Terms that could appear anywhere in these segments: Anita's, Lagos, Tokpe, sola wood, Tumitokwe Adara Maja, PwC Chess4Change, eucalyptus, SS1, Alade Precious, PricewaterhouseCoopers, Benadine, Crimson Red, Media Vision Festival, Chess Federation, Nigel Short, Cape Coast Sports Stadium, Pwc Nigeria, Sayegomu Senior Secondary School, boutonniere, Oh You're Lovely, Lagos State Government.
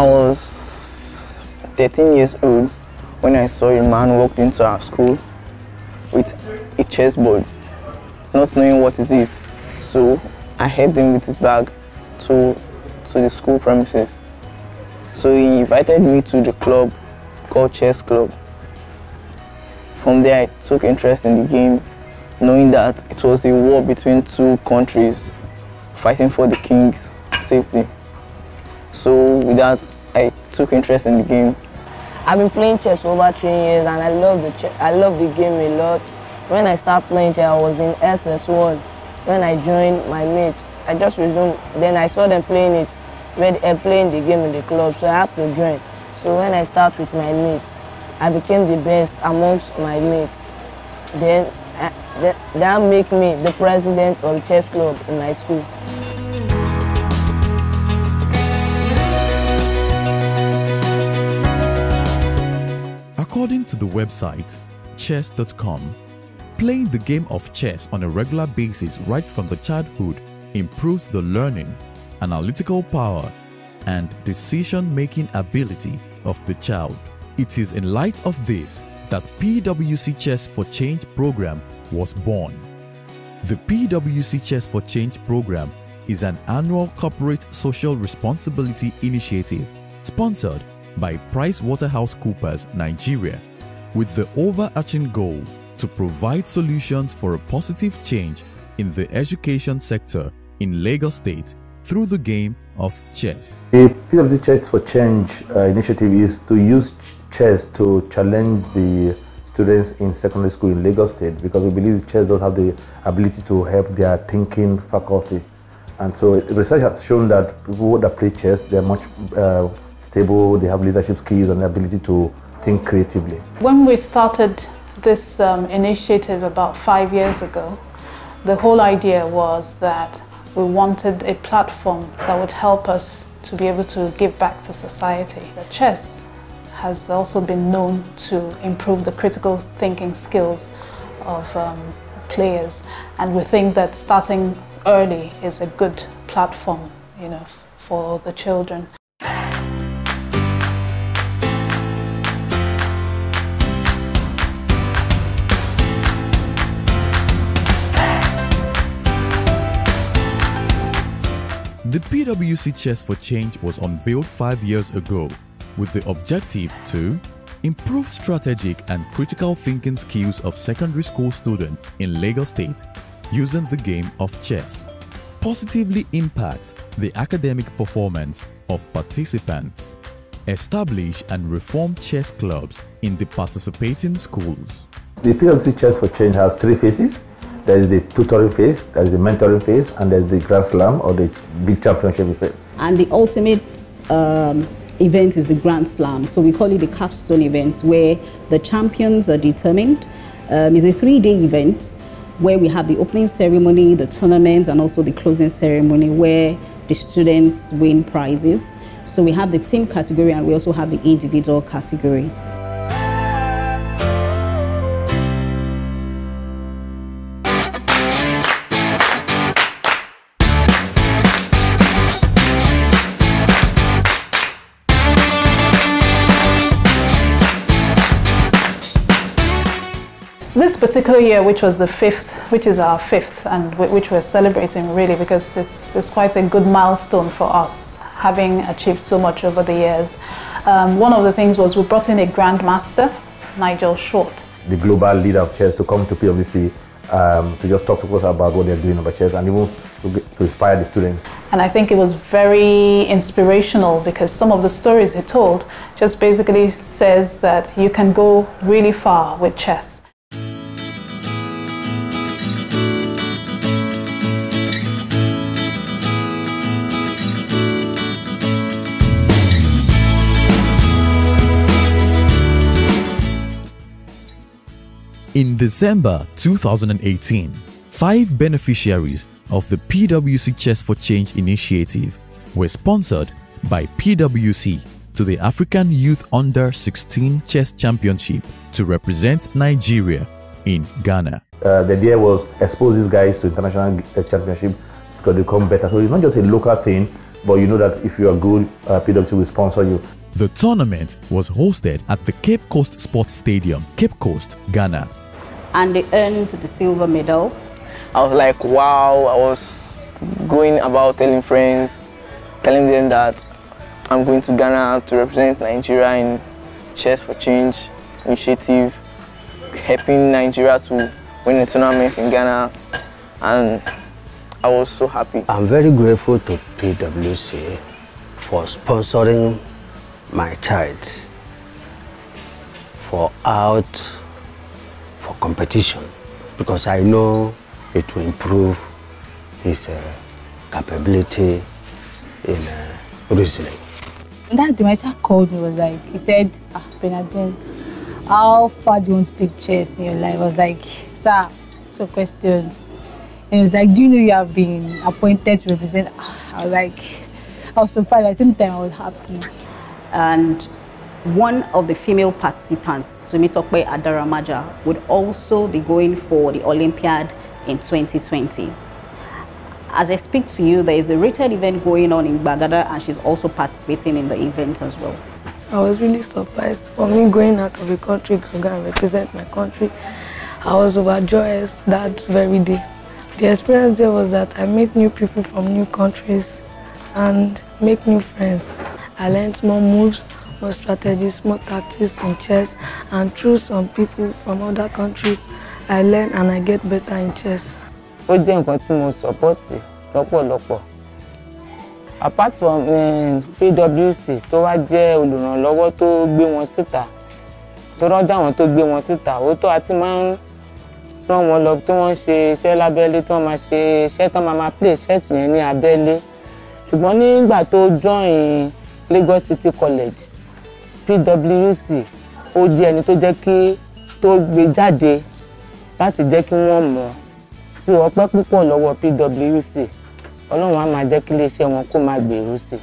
I was 13 years old when I saw a man walked into our school with a chessboard, not knowing what is it. So I helped him with his bag to the school premises. So he invited me to the club called Chess Club. From there, I took interest in the game, knowing that it was a war between two countries fighting for the king's safety. So with that, I took interest in the game. I've been playing chess for over 3 years, and I love the game a lot. When I started playing chess, I was in SS1. When I joined my mate, I just resumed. Then I saw them playing it, playing the game in the club, so I had to join. So when I started with my mate, I became the best amongst my mates. Then that made me the president of chess club in my school. According to the website chess.com, playing the game of chess on a regular basis right from the childhood improves the learning, analytical power, and decision-making ability of the child. It is in light of this that PwC Chess4Change program was born. The PwC Chess4Change program is an annual corporate social responsibility initiative sponsored by PricewaterhouseCoopers Nigeria, with the overarching goal to provide solutions for a positive change in the education sector in Lagos State through the game of chess. The PwC Chess4Change initiative is to use chess to challenge the students in secondary school in Lagos State, because we believe chess does have the ability to help their thinking faculty. And so research has shown that people that play chess, they're much stable, they have leadership skills and the ability to think creatively. When we started this initiative about 5 years ago, the whole idea was that we wanted a platform that would help us to be able to give back to society. Chess has also been known to improve the critical thinking skills of players, and we think that starting early is a good platform, you know, for the children. The PwC Chess4Change was unveiled 5 years ago with the objective to improve strategic and critical thinking skills of secondary school students in Lagos State using the game of chess, positively impact the academic performance of participants, establish and reform chess clubs in the participating schools. The PwC Chess4Change has three phases. There is the tutoring phase, there is the mentoring phase, and there is the Grand Slam or the big championship itself. And the ultimate event is the Grand Slam, so we call it the capstone event, where the champions are determined. It's a three-day event where we have the opening ceremony, the tournament, and also the closing ceremony where the students win prizes. So we have the team category and we also have the individual category. This particular year, which was the fifth, which is our fifth, and which we're celebrating really because it's quite a good milestone for us, having achieved so much over the years. One of the things was we brought in a grandmaster, Nigel Short, the global leader of chess, to come to PwC to just talk to us about what they're doing about chess and even to inspire the students. And I think it was very inspirational because some of the stories he told just basically says that you can go really far with chess. In December 2018, 5 beneficiaries of the PwC Chess4Change initiative were sponsored by PwC to the African Youth Under-16 Chess Championship to represent Nigeria in Ghana. The idea was expose these guys to international championship because they become better. So it's not just a local thing, But you know that if you are good, PwC will sponsor you. The tournament was hosted at the Cape Coast Sports Stadium, Cape Coast, Ghana. And they earned the silver medal. I was like, wow. I was going about telling friends, telling them that I'm going to Ghana to represent Nigeria in Chess4Change initiative, helping Nigeria to win a tournament in Ghana. And I was so happy. I'm very grateful to PwC for sponsoring my child for competition, because I know it will improve his capability in reasoning. That day my child called me, was like, he said, "Ah, Benadine, how far do you want to take chess in your life?" I was like, "Sir, it's a question." And he was like, "Do you know you have been appointed to represent?" I was like, I was surprised, but at the same time I was happy. And one of the female participants, Tumitokwe Adara Maja, would also be going for the Olympiad in 2020. As I speak to you, there is a rated event going on in Bagada, and she's also participating in the event as well. I was really surprised for me going out of the country to go and represent my country. I was overjoyed that very day. The experience there was that I met new people from new countries and make new friends. I learned more moves, more strategies, more tactics in chess, and through some people from other countries, I learn and I get better in chess. I continue supporting lọ́pọ̀lọpọ̀. Apart from PwC, tó wá jẹ́ olùrànlọ́wọ́ tó gbé wọn síta, tó rán dáwọn tó gbé wọn síta, ó tó àti máa ń rán wọn lọ tó wọ́n ṣe iṣẹ́ lábẹ́lé, tó wọ́n máa ṣe iṣẹ́ tó máa máa play chess yẹn ní abẹ́lé. Ṣùgbọ́n nígbà tó join Lagos City College, PwC ó jẹ́ ẹni tó jẹ́ kí tó gbé jáde láti jẹ́ kí wọ́n mọ̀. Fi ọpẹ́ púpọ̀ lọ́wọ́ PwC. Ọlọ́run á máa jẹ́ kí iléeṣẹ́ wọn kó máa gbèrú sí.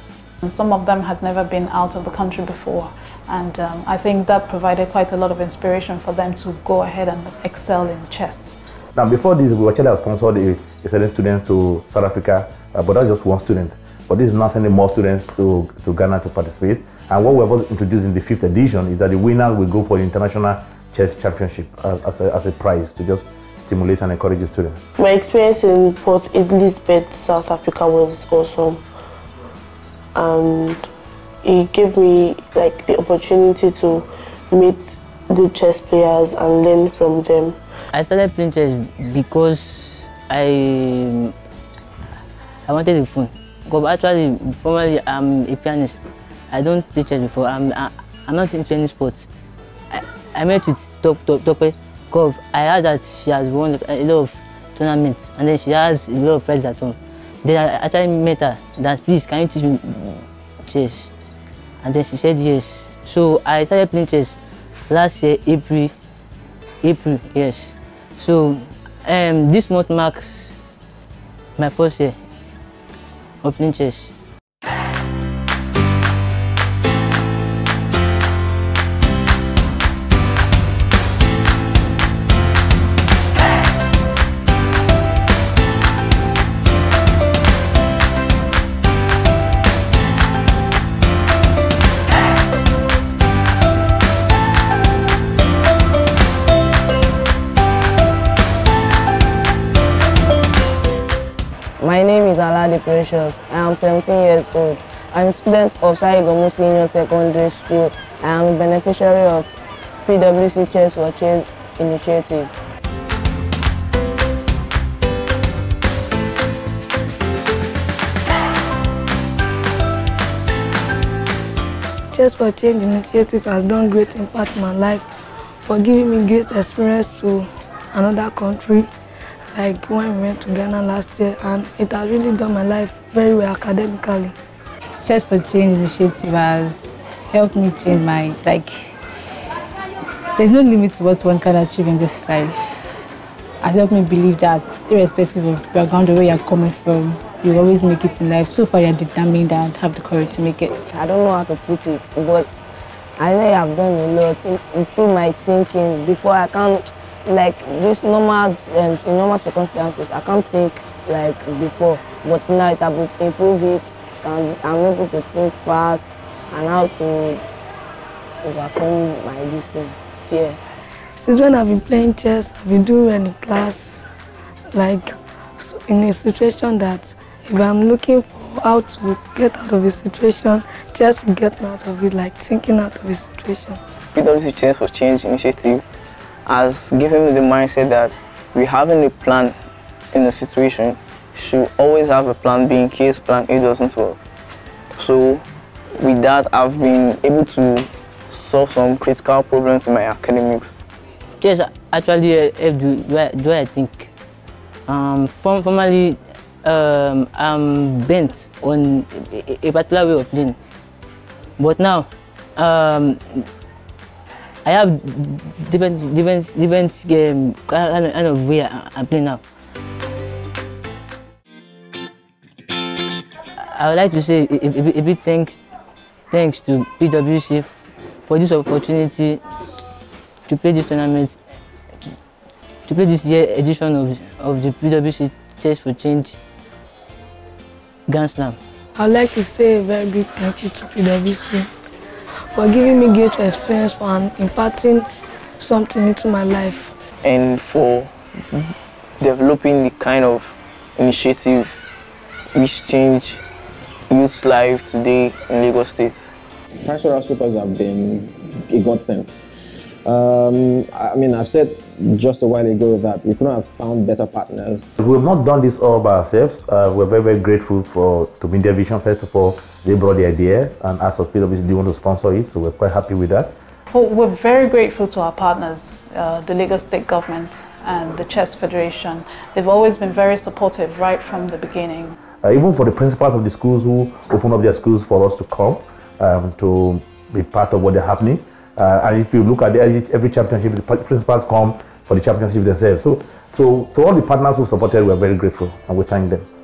Some of them had never been out of the country before, and I think that provided quite a lot of inspiration for them to go ahead and excel in chess. Now, before this, we actually have sponsored a certain student to South Africa, but that's just one student. But this is now sending more students to Ghana to participate. And what we've also introduced in the 5th edition is that the winner will go for the International Chess Championship as a prize to just stimulate and encourage the students. My experience in Port Elizabeth, South Africa was awesome, and it gave me like the opportunity to meet good chess players and learn from them. I started playing chess because I wanted a phone. Because actually, formerly I'm a pianist. I don't play chess before. I'm not into any sports. I met with Tokpe. I heard that she has won a lot of tournaments, and then she has a lot of friends at home. Then I actually met her, that please, can you teach me chess? And then she said yes. So I started playing chess last year, April, yes. So this month marks my first year of playing chess. My name is Alade Precious. I am 17 years old. I am a student of Sayegomu Senior Secondary School. I am a beneficiary of PwC Chess4Change initiative. Chess4Change initiative has done great impact in my life for giving me great experience to another country. Like when we went to Ghana last year, and it has really done my life very well academically. Chess4Change initiative has helped me change my, there's no limit to what one can achieve in this life. It helped me believe that irrespective of background or where you're coming from, you always make it in life. So far you're determined and have the courage to make it. I don't know how to put it, but I know I've done a lot, improve my thinking before I can't. Like just normal, in normal circumstances, I can't think like before, but now it will improve it. I'm able to think fast and how to overcome my fear. Since when I've been playing chess, I've been doing well in class, like in a situation that if I'm looking for how to get out of a situation, chess will get me out of it, like thinking out of a situation. PwC Chess4Change initiative has given me the mindset that we having a plan in a situation should always have a plan B in case plan A doesn't work. So with that, I've been able to solve some critical problems in my academics. Chess actually helped the way I think. Formally, I'm bent on a particular way of playing, but now I have different kind of way I'm playing now. I would like to say a big thanks to PwC for this opportunity to play this tournament, to play this year edition of the PwC Chess4Change Grand Slam. I would like to say a very big thank you to PwC for giving me great experience and imparting something into my life. And for developing the kind of initiative which change youth's life today in Lagos State. PricewaterhouseCoopers have been a godsend. I mean, I've said just a while ago that we couldn't have found better partners. We've not done this all by ourselves. We're very, very grateful to Media Vision Festival. They brought the idea, and as of PwC, they want to sponsor it, so we're quite happy with that. Well, we're very grateful to our partners, the Lagos State Government and the Chess Federation. They've always been very supportive right from the beginning. Even for the principals of the schools who open up their schools for us to come to be part of what they're happening. And if you look at every championship, the principals come for the championship themselves. So to all the partners who supported, we are very grateful and we thank them.